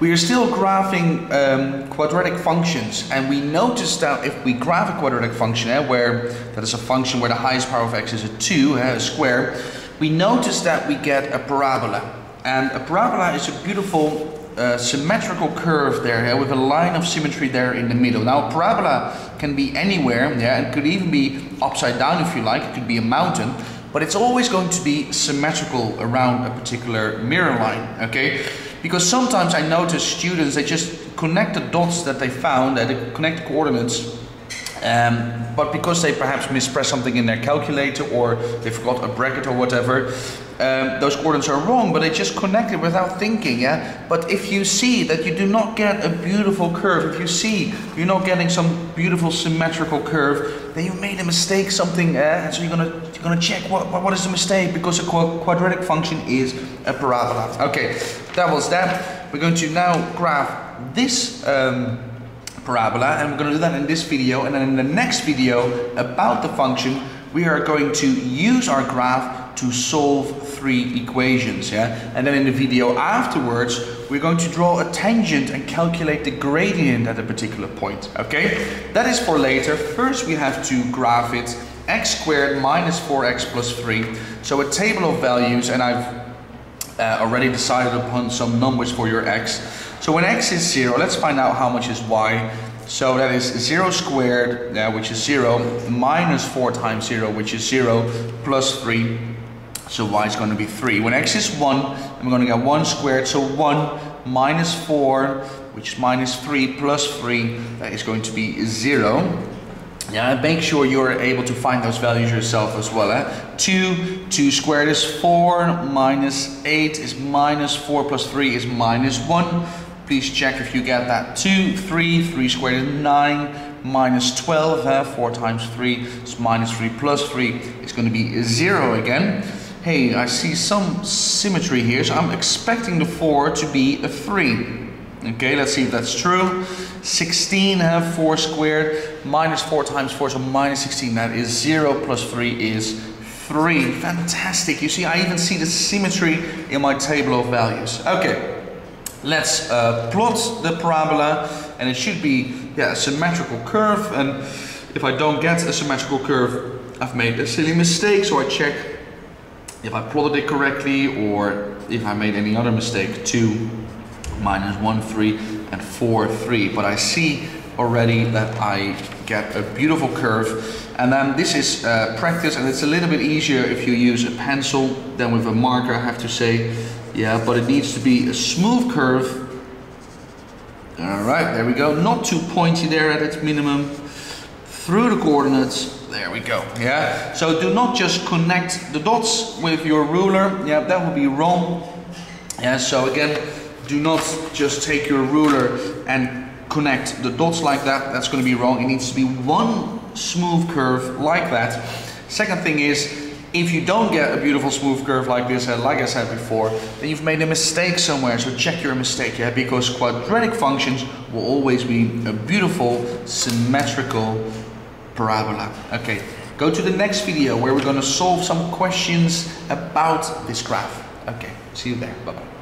we are still graphing quadratic functions, and we noticed that if we graph a quadratic function, where that is a function where the highest power of x is a 2, a square, we notice that we get a parabola. And a parabola is a beautiful symmetrical curve there, with a line of symmetry there in the middle. Now, a parabola can be anywhere, and could even be upside down if you like, it could be a mountain. But it's always going to be symmetrical around a particular mirror line, okay? Because sometimes I notice students, they just connect the dots that they found, they connect the coordinates, but because they perhaps mispressed something in their calculator or they forgot a bracket or whatever, those coordinates are wrong, but they just connected without thinking, But if you see that you do not get a beautiful curve, if you see you're not getting some beautiful symmetrical curve, then you made a mistake, something, and so you're gonna check what is the mistake, because a quadratic function is a parabola. Okay, that was that. We're going to now graph this parabola, and we're going to do that in this video, and then in the next video about the function we are going to use our graph to solve three equations, and then in the video afterwards we're going to draw a tangent and calculate the gradient at a particular point, okay? That is for later. First we have to graph it, x squared minus 4x plus 3, so a table of values, and I've already decided upon some numbers for your x. So when x is 0, let's find out how much is y. So that is 0 squared, which is 0, minus 4 times 0, which is 0, plus 3, so y is going to be 3. When x is 1, I'm going to get 1 squared, so 1 minus 4, which is minus 3, plus 3, that is going to be 0. And make sure you're able to find those values yourself as well. 2 squared is 4, minus 8 is minus 4, plus 3 is minus 1. Please check if you get that. 3 squared is 9, minus 12, 4 times 3 is minus 3, plus 3 is going to be 0 again. Hey, I see some symmetry here, so I'm expecting the 4 to be a 3. Okay, let's see if that's true. 16, 4 squared, minus 4 times 4, so minus 16, that is 0, plus 3 is 3. Fantastic, you see, I even see the symmetry in my table of values. Okay, let's plot the parabola, and it should be a symmetrical curve, and if I don't get a symmetrical curve, I've made a silly mistake, so I check if I plotted it correctly, or if I made any other mistake. 2, minus 1, 3, and 4, 3. But I see already that I get a beautiful curve. And then this is practice, and it's a little bit easier if you use a pencil than with a marker, I have to say. Yeah, but it needs to be a smooth curve. All right, there we go. Not too pointy there at its minimum. Through the coordinates, there we go. Yeah. So do not just connect the dots with your ruler. Yeah, that would be wrong. Yeah, so again, do not just take your ruler and connect the dots like that. That's going to be wrong. It needs to be one smooth curve like that. Second thing is, if you don't get a beautiful smooth curve like this, like I said before, then you've made a mistake somewhere. So check your mistake, because quadratic functions will always be a beautiful symmetrical parabola. Okay, go to the next video where we're going to solve some questions about this graph. Okay, see you there. Bye-bye.